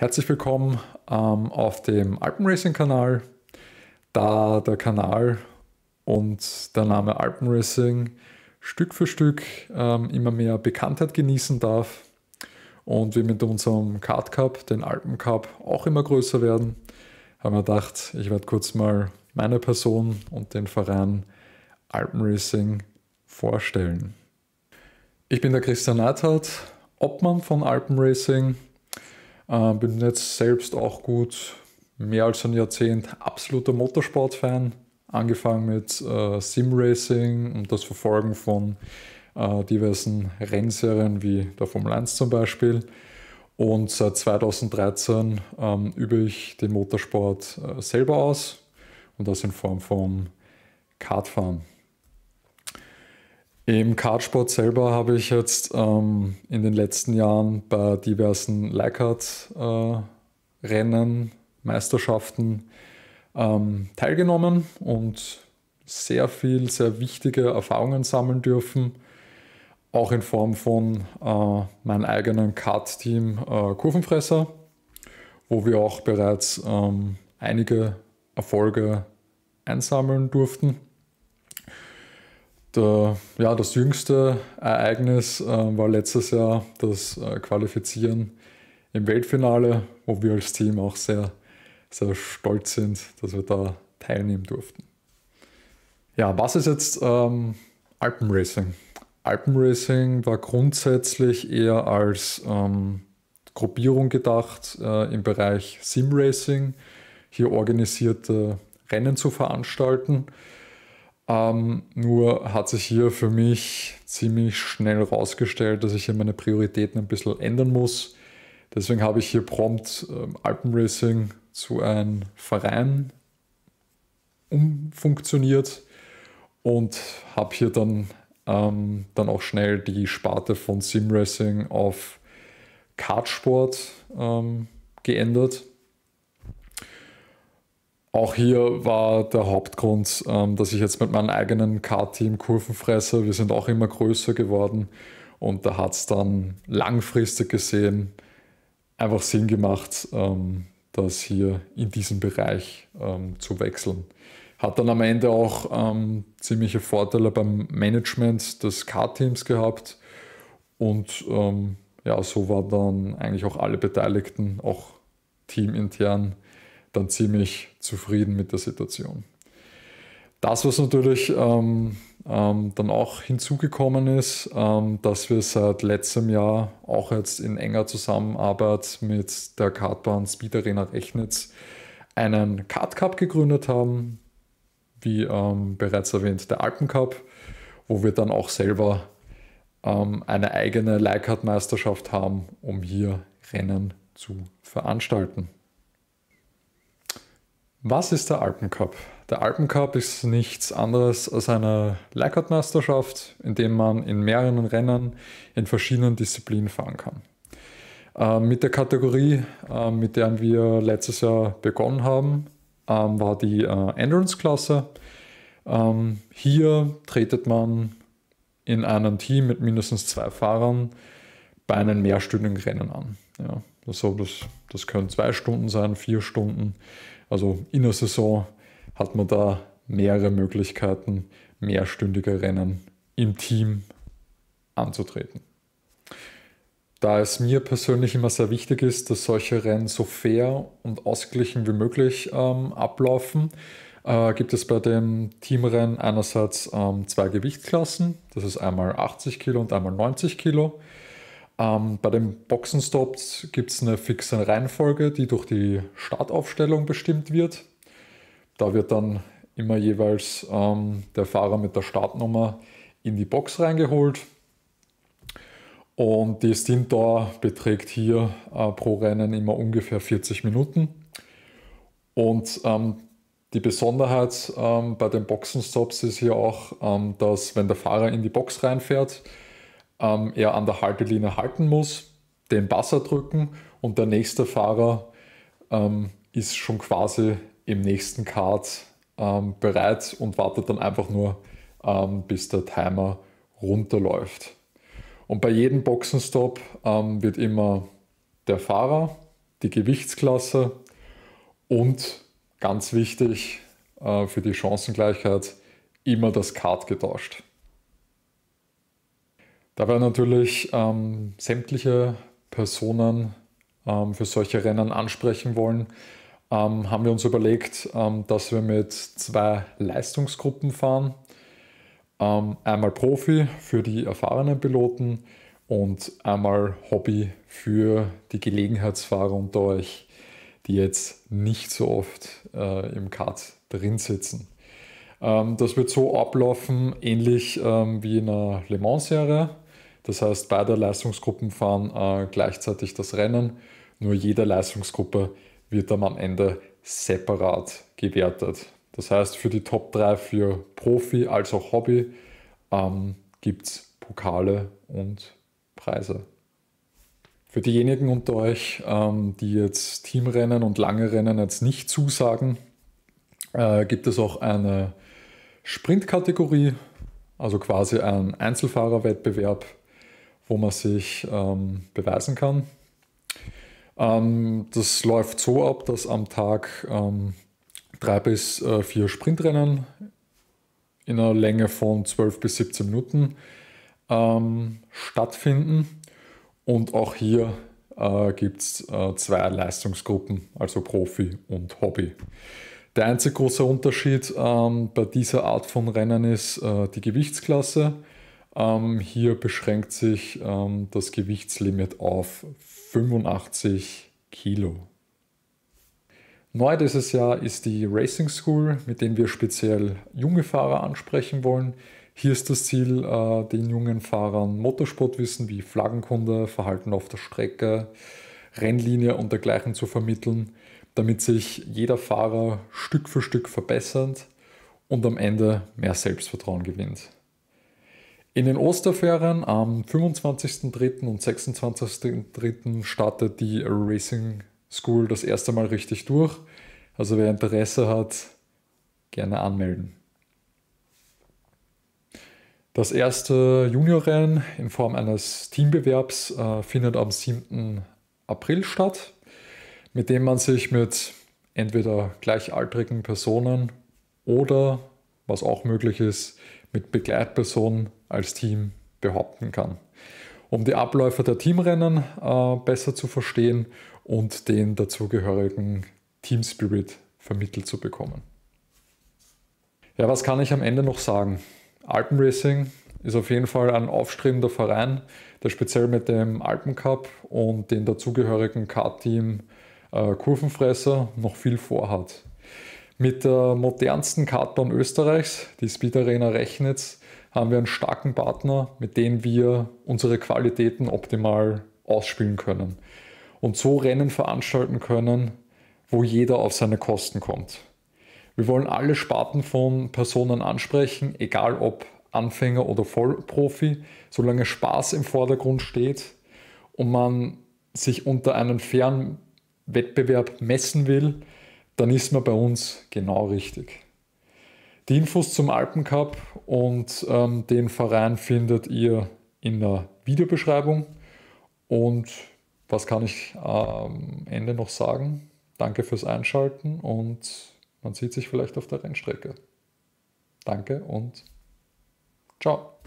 Herzlich willkommen auf dem Alpenracing-Kanal. Da der Kanal und der Name Alpenracing Stück für Stück immer mehr Bekanntheit genießen darf und wir mit unserem Kartcup, den Alpencup, auch immer größer werden, haben wir gedacht, ich werde kurz mal meine Person und den Verein Alpenracing vorstellen. Ich bin der Christian Neithardt, Obmann von Alpenracing. Bin jetzt selbst auch gut mehr als ein Jahrzehnt absoluter Motorsportfan. Angefangen mit Simracing und das Verfolgen von diversen Rennserien wie der Formel 1 zum Beispiel. Und seit 2013 übe ich den Motorsport selber aus und das in Form von Kartfahren. Im Kartsport selber habe ich jetzt in den letzten Jahren bei diversen Leikart-Rennen, Meisterschaften teilgenommen und sehr viel, sehr wichtige Erfahrungen sammeln dürfen. Auch in Form von meinem eigenen Kart-Team Kurvenfresser, wo wir auch bereits einige Erfolge einsammeln durften. Ja, das jüngste Ereignis war letztes Jahr das Qualifizieren im Weltfinale, wo wir als Team auch sehr, sehr stolz sind, dass wir da teilnehmen durften. Ja, was ist jetzt Alpenracing? Alpenracing war grundsätzlich eher als Gruppierung gedacht, im Bereich Simracing hier organisierte Rennen zu veranstalten. Nur hat sich hier für mich ziemlich schnell herausgestellt, dass ich hier meine Prioritäten ein bisschen ändern muss. Deswegen habe ich hier prompt Alpenracing zu einem Verein umfunktioniert und habe hier dann auch schnell die Sparte von Simracing auf Kartsport geändert. Auch hier war der Hauptgrund, dass ich jetzt mit meinem eigenen Kartteam Kurvenfresser, wir sind auch immer größer geworden und da hat es dann langfristig gesehen einfach Sinn gemacht, das hier in diesem Bereich zu wechseln. Hat dann am Ende auch ziemliche Vorteile beim Management des Kartteams gehabt und ja, so waren dann eigentlich auch alle Beteiligten, auch teamintern, dann ziemlich zufrieden mit der Situation. Das, was natürlich dann auch hinzugekommen ist, dass wir seit letztem Jahr auch jetzt in enger Zusammenarbeit mit der Kartbahn Speed Arena Rechnitz einen Kartcup gegründet haben, wie bereits erwähnt der Alpencup, wo wir dann auch selber eine eigene Leikart-Meisterschaft haben, um hier Rennen zu veranstalten. Was ist der Alpencup? Der Alpencup ist nichts anderes als eine Leikart-Meisterschaft, in der man in mehreren Rennen in verschiedenen Disziplinen fahren kann. Mit der Kategorie, mit der wir letztes Jahr begonnen haben, war die Endurance-Klasse. Hier tretet man in einem Team mit mindestens 2 Fahrern bei einem mehrstündigen Rennen an. Ja, das können 2 Stunden sein, 4 Stunden. Also in der Saison hat man da mehrere Möglichkeiten, mehrstündige Rennen im Team anzutreten. Da es mir persönlich immer sehr wichtig ist, dass solche Rennen so fair und ausgeglichen wie möglich ablaufen, gibt es bei dem Teamrennen einerseits 2 Gewichtsklassen. Das ist einmal 80 Kilo und einmal 90 Kilo. Bei den Boxenstops gibt es eine fixe Reihenfolge, die durch die Startaufstellung bestimmt wird. Da wird dann immer jeweils der Fahrer mit der Startnummer in die Box reingeholt. Und die Stintdauer beträgt hier pro Rennen immer ungefähr 40 Minuten. Und die Besonderheit bei den Boxenstops ist hier auch, dass wenn der Fahrer in die Box reinfährt, er an der Haltelinie halten muss, den Buzzer drücken und der nächste Fahrer ist schon quasi im nächsten Kart bereit und wartet dann einfach nur, bis der Timer runterläuft. Und bei jedem Boxenstopp wird immer der Fahrer die Gewichtsklasse und ganz wichtig für die Chancengleichheit immer das Kart getauscht. Dabei natürlich sämtliche Personen für solche Rennen ansprechen wollen, haben wir uns überlegt, dass wir mit 2 Leistungsgruppen fahren. Einmal Profi für die erfahrenen Piloten und einmal Hobby für die Gelegenheitsfahrer unter euch, die jetzt nicht so oft im Kart drin sitzen. Das wird so ablaufen, ähnlich wie in einer Le Mans-Serie. Das heißt, beide Leistungsgruppen fahren gleichzeitig das Rennen, nur jede Leistungsgruppe wird dann am Ende separat gewertet. Das heißt, für die Top 3 für Profi als auch Hobby gibt es Pokale und Preise. Für diejenigen unter euch, die jetzt Teamrennen und lange Rennen jetzt nicht zusagen, gibt es auch eine Sprintkategorie, also quasi einen Einzelfahrerwettbewerb, wo man sich beweisen kann. Das läuft so ab, dass am Tag 3 bis 4 Sprintrennen in einer Länge von 12 bis 17 Minuten stattfinden. Und auch hier gibt es 2 Leistungsgruppen, also Profi und Hobby. Der einzige große Unterschied bei dieser Art von Rennen ist die Gewichtsklasse. Hier beschränkt sich das Gewichtslimit auf 85 Kilo. Neu dieses Jahr ist die Racing School, mit denen wir speziell junge Fahrer ansprechen wollen. Hier ist das Ziel, den jungen Fahrern Motorsportwissen wie Flaggenkunde, Verhalten auf der Strecke, Rennlinie und dergleichen zu vermitteln, damit sich jeder Fahrer Stück für Stück verbessert und am Ende mehr Selbstvertrauen gewinnt. In den Osterferien am 25.03. und 26.03. startet die Racing School das erste Mal richtig durch. Also wer Interesse hat, gerne anmelden. Das erste Juniorrennen in Form eines Teambewerbs findet am 7. April statt, mit dem man sich mit entweder gleichaltrigen Personen oder, was auch möglich ist, mit Begleitpersonen als Team behaupten kann. Um die Abläufe der Teamrennen besser zu verstehen und den dazugehörigen Teamspirit vermittelt zu bekommen. Ja, was kann ich am Ende noch sagen? Alpenracing ist auf jeden Fall ein aufstrebender Verein, der speziell mit dem Alpencup und dem dazugehörigen Kartteam Kurvenfresser noch viel vorhat. Mit der modernsten Kartbahn Österreichs, die Speed Arena Rechnitz, haben wir einen starken Partner, mit dem wir unsere Qualitäten optimal ausspielen können und so Rennen veranstalten können, wo jeder auf seine Kosten kommt. Wir wollen alle Sparten von Personen ansprechen, egal ob Anfänger oder Vollprofi, solange Spaß im Vordergrund steht und man sich unter einem fairen Wettbewerb messen will, dann ist man bei uns genau richtig. Die Infos zum Alpencup und den Verein findet ihr in der Videobeschreibung. Und was kann ich am Ende noch sagen? Danke fürs Einschalten und man sieht sich vielleicht auf der Rennstrecke. Danke und ciao.